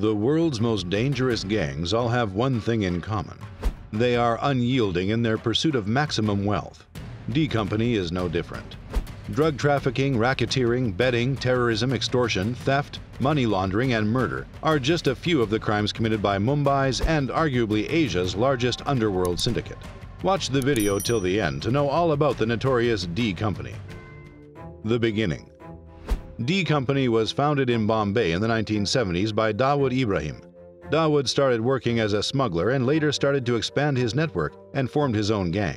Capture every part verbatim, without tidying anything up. The world's most dangerous gangs all have one thing in common. They are unyielding in their pursuit of maximum wealth. D Company is no different. Drug trafficking, racketeering, betting, terrorism, extortion, theft, money laundering, and murder are just a few of the crimes committed by Mumbai's and arguably Asia's largest underworld syndicate. Watch the video till the end to know all about the notorious D Company. The beginning. D Company was founded in Bombay in the nineteen seventies by Dawood Ibrahim. Dawood started working as a smuggler and later started to expand his network and formed his own gang.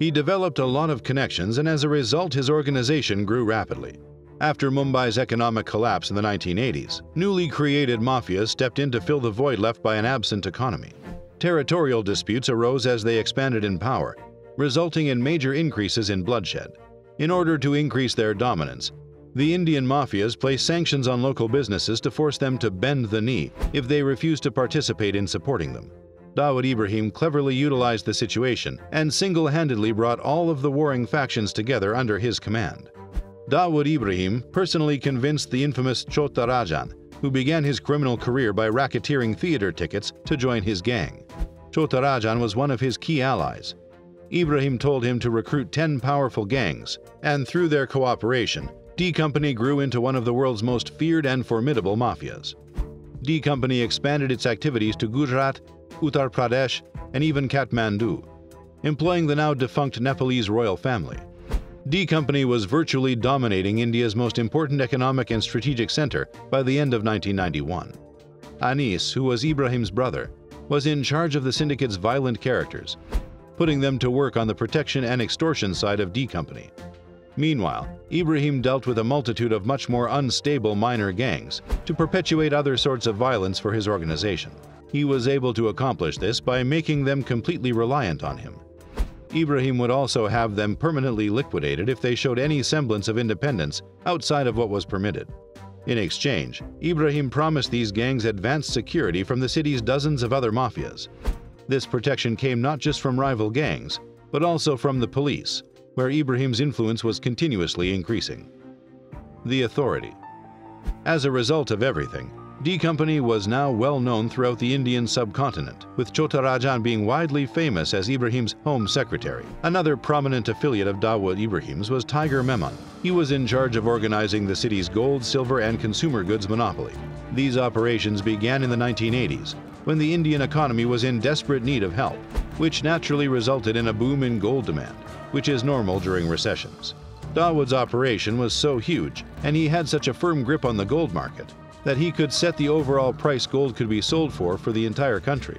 He developed a lot of connections, and as a result his organization grew rapidly. After Mumbai's economic collapse in the nineteen eighties, newly created mafias stepped in to fill the void left by an absent economy. Territorial disputes arose as they expanded in power, resulting in major increases in bloodshed. In order to increase their dominance, the Indian mafias placed sanctions on local businesses to force them to bend the knee if they refused to participate in supporting them. Dawood Ibrahim cleverly utilized the situation and single-handedly brought all of the warring factions together under his command. Dawood Ibrahim personally convinced the infamous Chhota Rajan, who began his criminal career by racketeering theater tickets, to join his gang. Chhota Rajan was one of his key allies. Ibrahim told him to recruit ten powerful gangs, and through their cooperation, D Company grew into one of the world's most feared and formidable mafias. D Company expanded its activities to Gujarat, Uttar Pradesh, and even Kathmandu, employing the now defunct Nepalese royal family. D Company was virtually dominating India's most important economic and strategic center by the end of nineteen ninety-one. Anis, who was Ibrahim's brother, was in charge of the syndicate's violent characters, putting them to work on the protection and extortion side of D Company. Meanwhile, Ibrahim dealt with a multitude of much more unstable minor gangs to perpetuate other sorts of violence for his organization. He was able to accomplish this by making them completely reliant on him. Ibrahim would also have them permanently liquidated if they showed any semblance of independence outside of what was permitted. In exchange, Ibrahim promised these gangs advanced security from the city's dozens of other mafias. This protection came not just from rival gangs, but also from the police, where Ibrahim's influence was continuously increasing. The authority. As a result of everything, D Company was now well known throughout the Indian subcontinent, with Chhota Rajan being widely famous as Ibrahim's home secretary. Another prominent affiliate of Dawood Ibrahim's was Tiger Memon. He was in charge of organizing the city's gold, silver, and consumer goods monopoly. These operations began in the nineteen eighties, when the Indian economy was in desperate need of help, which naturally resulted in a boom in gold demand, which is normal during recessions. Dawood's operation was so huge, and he had such a firm grip on the gold market, that he could set the overall price gold could be sold for for the entire country.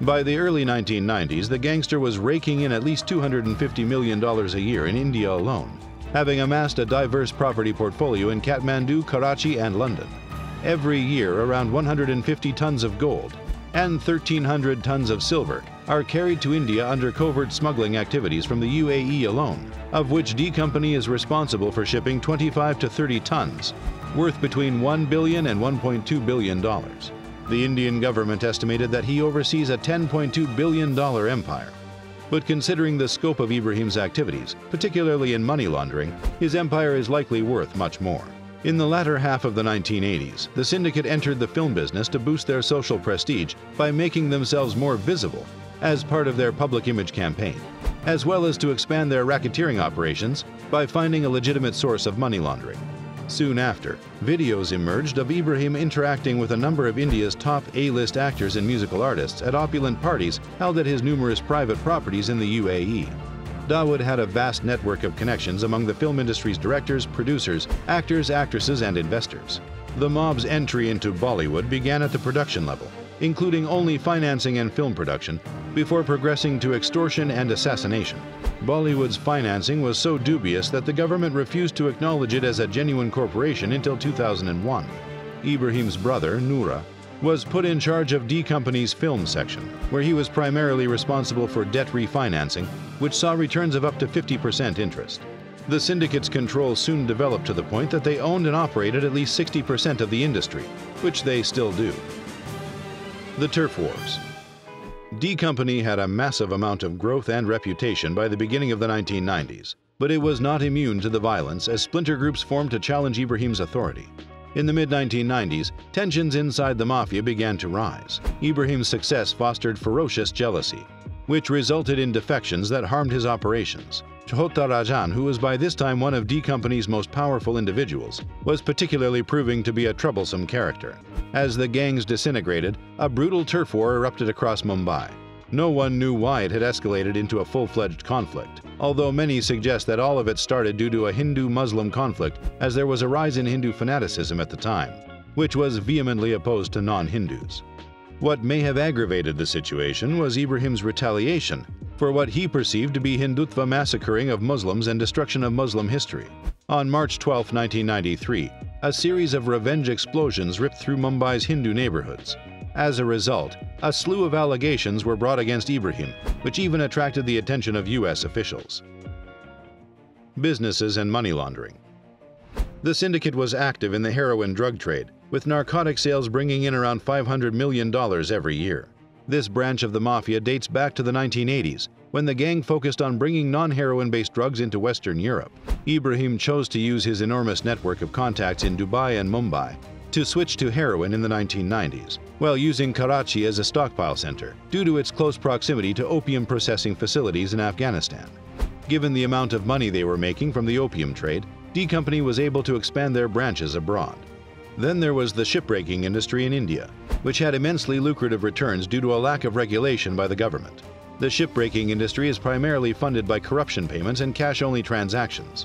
By the early nineteen nineties, the gangster was raking in at least two hundred fifty million dollars a year in India alone, having amassed a diverse property portfolio in Kathmandu, Karachi, and London. Every year, around one hundred fifty tons of gold and one thousand three hundred tons of silver are carried to India under covert smuggling activities from the U A E alone, of which D Company is responsible for shipping twenty-five to thirty tons, worth between one billion dollars and one point two billion dollars. The Indian government estimated that he oversees a ten point two billion dollars empire. But considering the scope of Ibrahim's activities, particularly in money laundering, his empire is likely worth much more. In the latter half of the nineteen eighties, the syndicate entered the film business to boost their social prestige by making themselves more visible as part of their public image campaign, as well as to expand their racketeering operations by finding a legitimate source of money laundering. Soon after, videos emerged of Ibrahim interacting with a number of India's top A-list actors and musical artists at opulent parties held at his numerous private properties in the U A E. Dawood had a vast network of connections among the film industry's directors, producers, actors, actresses, and investors. The mob's entry into Bollywood began at the production level, including only financing and film production, before progressing to extortion and assassination. Bollywood's financing was so dubious that the government refused to acknowledge it as a genuine corporation until two thousand one. Ibrahim's brother, Nura, was put in charge of D Company's film section, where he was primarily responsible for debt refinancing, which saw returns of up to fifty percent interest. The syndicate's control soon developed to the point that they owned and operated at least sixty percent of the industry, which they still do. The turf wars. D Company had a massive amount of growth and reputation by the beginning of the nineteen nineties, but it was not immune to the violence as splinter groups formed to challenge Ibrahim's authority. In the mid nineteen nineties, tensions inside the mafia began to rise. Ibrahim's success fostered ferocious jealousy, which resulted in defections that harmed his operations. Chhota Rajan, who was by this time one of D Company's most powerful individuals, was particularly proving to be a troublesome character. As the gangs disintegrated, a brutal turf war erupted across Mumbai. No one knew why it had escalated into a full-fledged conflict, although many suggest that all of it started due to a Hindu-Muslim conflict, as there was a rise in Hindu fanaticism at the time, which was vehemently opposed to non-Hindus. What may have aggravated the situation was Ibrahim's retaliation for what he perceived to be Hindutva massacring of Muslims and destruction of Muslim history. On March twelfth nineteen ninety-three, a series of revenge explosions ripped through Mumbai's Hindu neighborhoods. As a result, a slew of allegations were brought against Ibrahim, which even attracted the attention of U S officials. Businesses and money laundering. The syndicate was active in the heroin drug trade, with narcotic sales bringing in around five hundred million dollars every year. This branch of the mafia dates back to the nineteen eighties, when the gang focused on bringing non-heroin-based drugs into Western Europe. Ibrahim chose to use his enormous network of contacts in Dubai and Mumbai to switch to heroin in the nineteen nineties, while using Karachi as a stockpile center due to its close proximity to opium processing facilities in Afghanistan. Given the amount of money they were making from the opium trade, D Company was able to expand their branches abroad. Then there was the shipbreaking industry in India, which had immensely lucrative returns due to a lack of regulation by the government. The shipbreaking industry is primarily funded by corruption payments and cash-only transactions.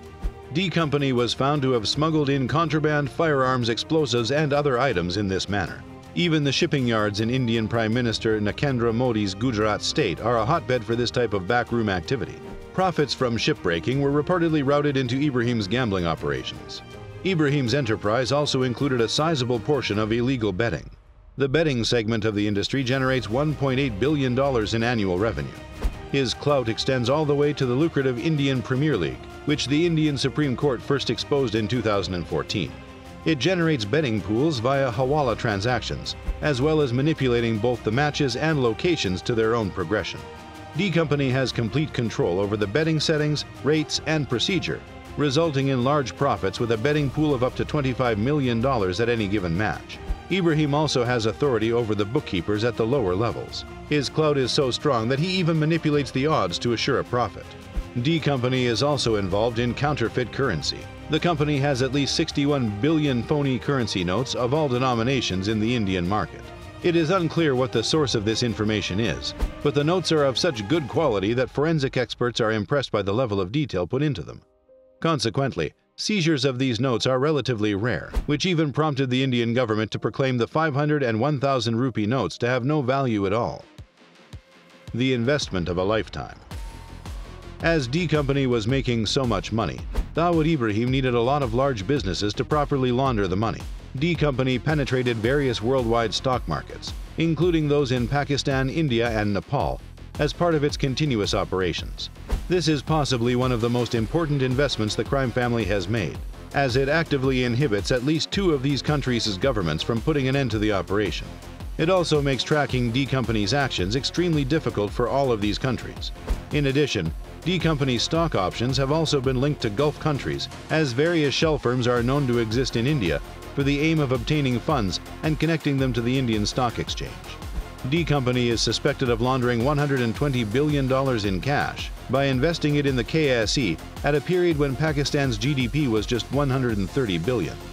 D Company was found to have smuggled in contraband, firearms, explosives, and other items in this manner. Even the shipping yards in Indian Prime Minister Narendra Modi's Gujarat state are a hotbed for this type of backroom activity. Profits from shipbreaking were reportedly routed into Ibrahim's gambling operations. Ibrahim's enterprise also included a sizable portion of illegal betting. The betting segment of the industry generates one point eight billion dollars in annual revenue. His clout extends all the way to the lucrative Indian Premier League, which the Indian Supreme Court first exposed in two thousand fourteen. It generates betting pools via Hawala transactions, as well as manipulating both the matches and locations to their own progression. D Company has complete control over the betting settings, rates, and procedure, resulting in large profits with a betting pool of up to twenty-five million dollars at any given match. Ibrahim also has authority over the bookkeepers at the lower levels. His clout is so strong that he even manipulates the odds to assure a profit. D Company is also involved in counterfeit currency. The company has at least sixty-one billion phony currency notes of all denominations in the Indian market. It is unclear what the source of this information is, but the notes are of such good quality that forensic experts are impressed by the level of detail put into them. Consequently, seizures of these notes are relatively rare, which even prompted the Indian government to proclaim the five hundred and one thousand rupee notes to have no value at all. The investment of a lifetime. As D Company was making so much money, Dawood Ibrahim needed a lot of large businesses to properly launder the money. D Company penetrated various worldwide stock markets, including those in Pakistan, India, and Nepal, as part of its continuous operations. This is possibly one of the most important investments the crime family has made, as it actively inhibits at least two of these countries' governments from putting an end to the operation. It also makes tracking D Company's actions extremely difficult for all of these countries. In addition, D Company's stock options have also been linked to Gulf countries, as various shell firms are known to exist in India for the aim of obtaining funds and connecting them to the Indian Stock Exchange. D Company is suspected of laundering one hundred twenty billion dollars in cash by investing it in the K S E at a period when Pakistan's G D P was just one hundred thirty billion dollars.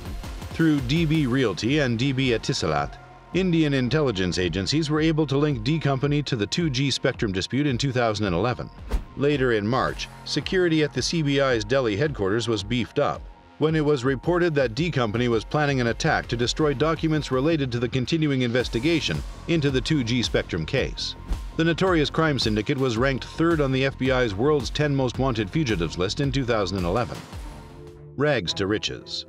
Through D B Realty and D B Etisalat, Indian intelligence agencies were able to link D Company to the two G spectrum dispute in two thousand eleven. Later in March, security at the C B I's Delhi headquarters was beefed up when it was reported that D Company was planning an attack to destroy documents related to the continuing investigation into the two G Spectrum case. The notorious crime syndicate was ranked third on the F B I's World's ten Most Wanted Fugitives list in two thousand eleven. Rags to riches.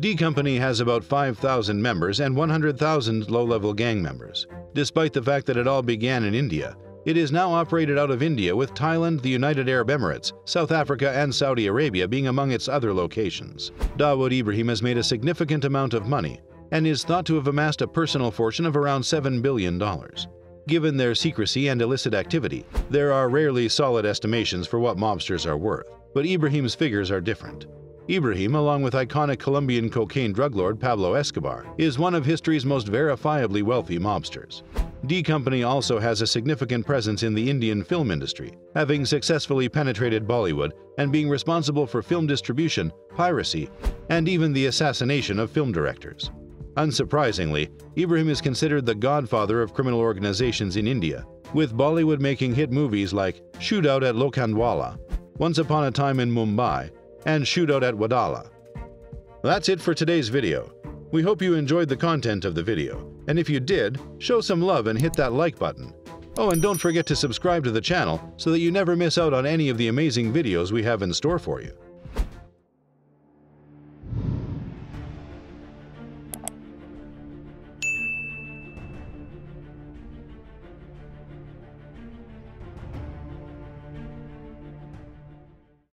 D Company has about five thousand members and one hundred thousand low-level gang members. Despite the fact that it all began in India, it is now operated out of India, with Thailand, the United Arab Emirates, South Africa, and Saudi Arabia being among its other locations. Dawood Ibrahim has made a significant amount of money and is thought to have amassed a personal fortune of around seven billion dollars. Given their secrecy and illicit activity, there are rarely solid estimations for what mobsters are worth, but Ibrahim's figures are different. Ibrahim, along with iconic Colombian cocaine drug lord Pablo Escobar, is one of history's most verifiably wealthy mobsters. D Company also has a significant presence in the Indian film industry, having successfully penetrated Bollywood and being responsible for film distribution, piracy, and even the assassination of film directors. Unsurprisingly, Ibrahim is considered the godfather of criminal organizations in India, with Bollywood making hit movies like Shootout at Lokhandwala, Once Upon a Time in Mumbai, and Shootout at Wadala. That's it for today's video. We hope you enjoyed the content of the video, and if you did, show some love and hit that like button. Oh, and don't forget to subscribe to the channel so that you never miss out on any of the amazing videos we have in store for you.